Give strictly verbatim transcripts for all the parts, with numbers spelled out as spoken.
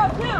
five one two.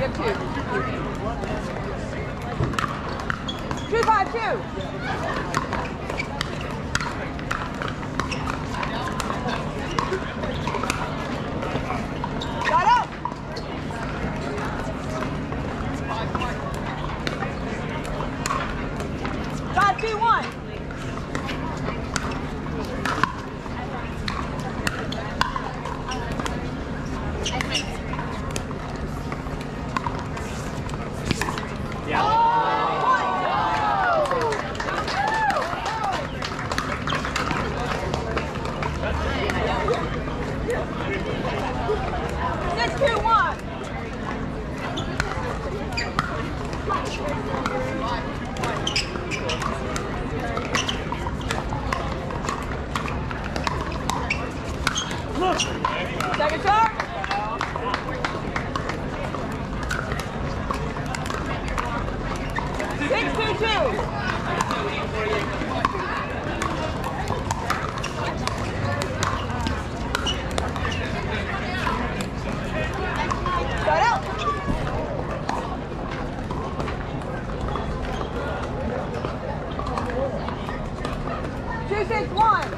have two. Two by two. Second turn. Six, two, two. Start out. Two, six, one.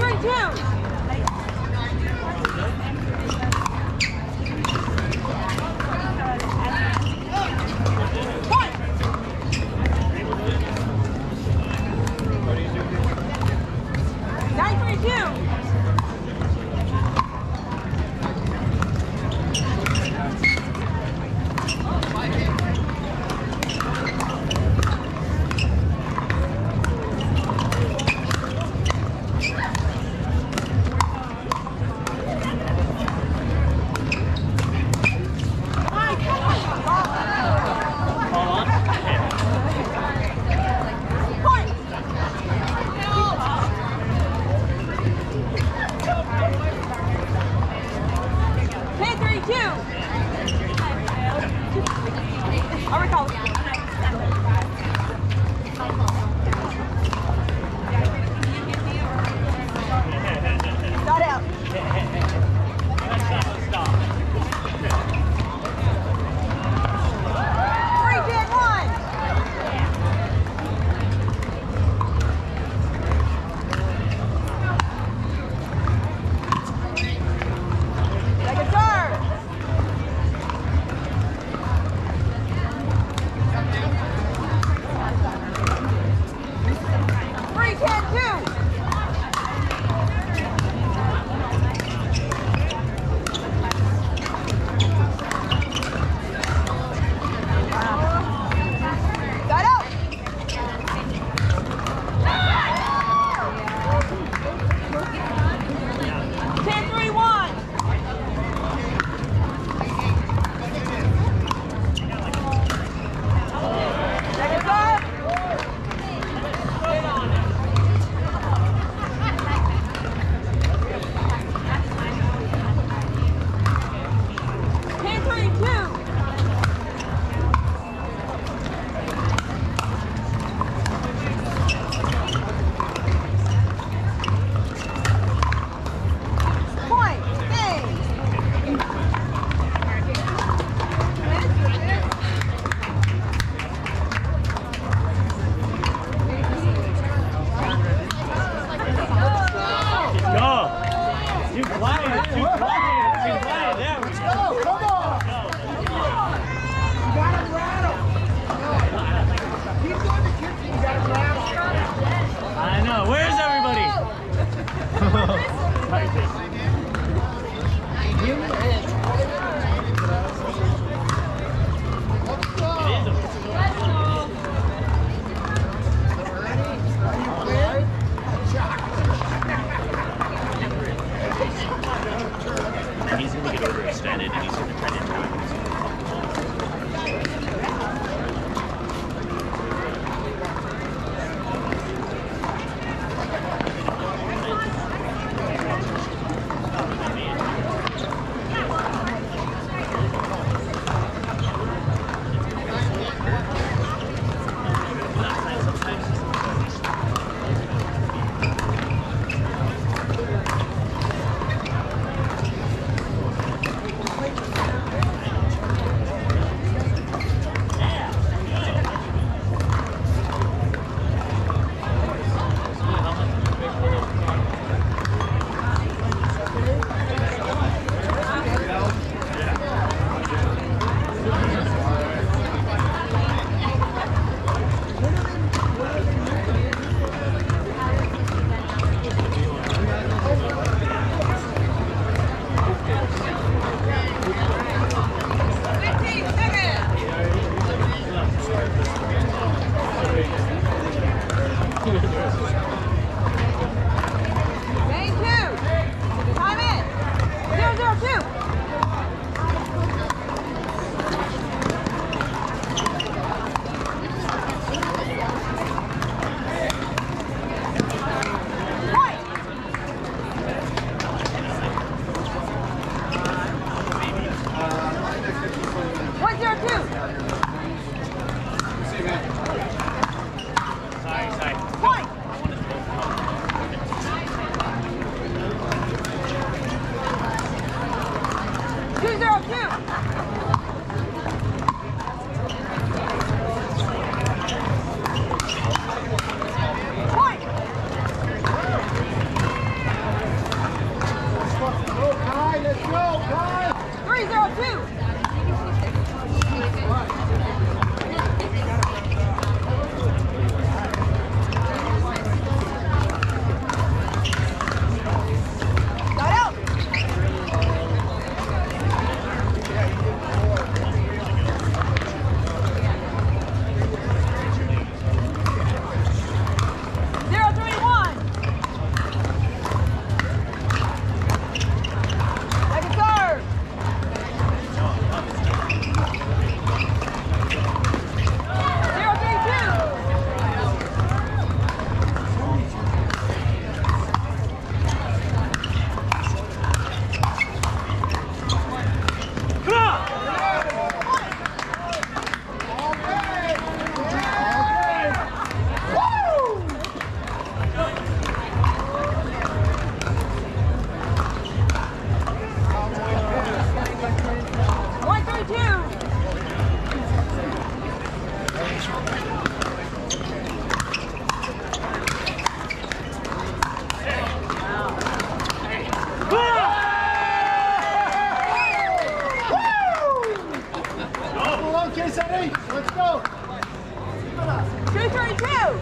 Right now. I'll recall the school. Got out. Three, dead one. Take a turn. Eddie, Eddie. Let's go. Two, three, two.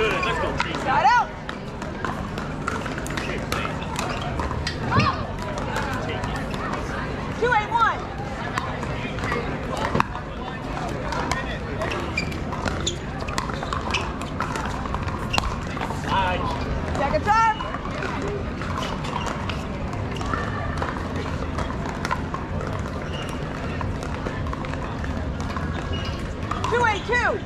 good. Let's go. Side out. two eight one. Side. Second time. two eight two.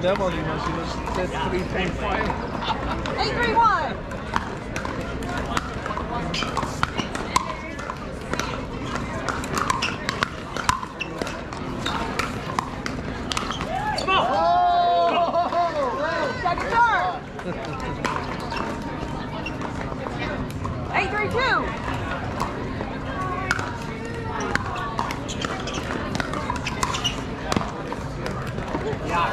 Devil, you know, she was said three times five. Eight three one. Come on. Oh, second turn. Eight three two. Got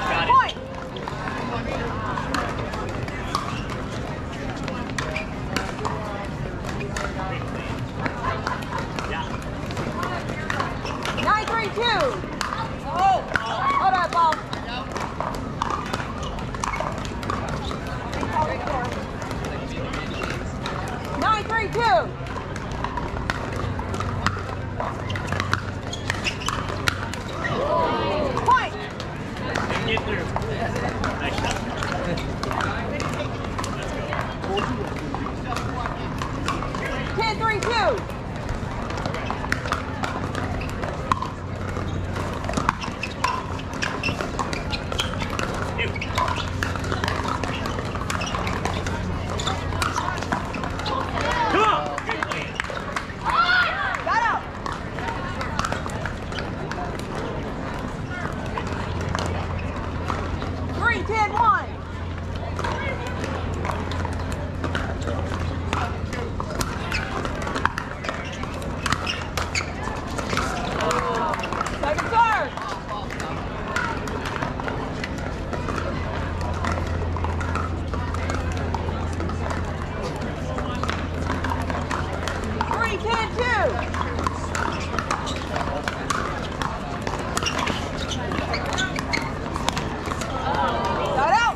out.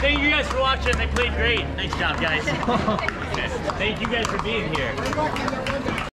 Thank you guys for watching. They played great. Nice job, guys. Thank you guys for being here.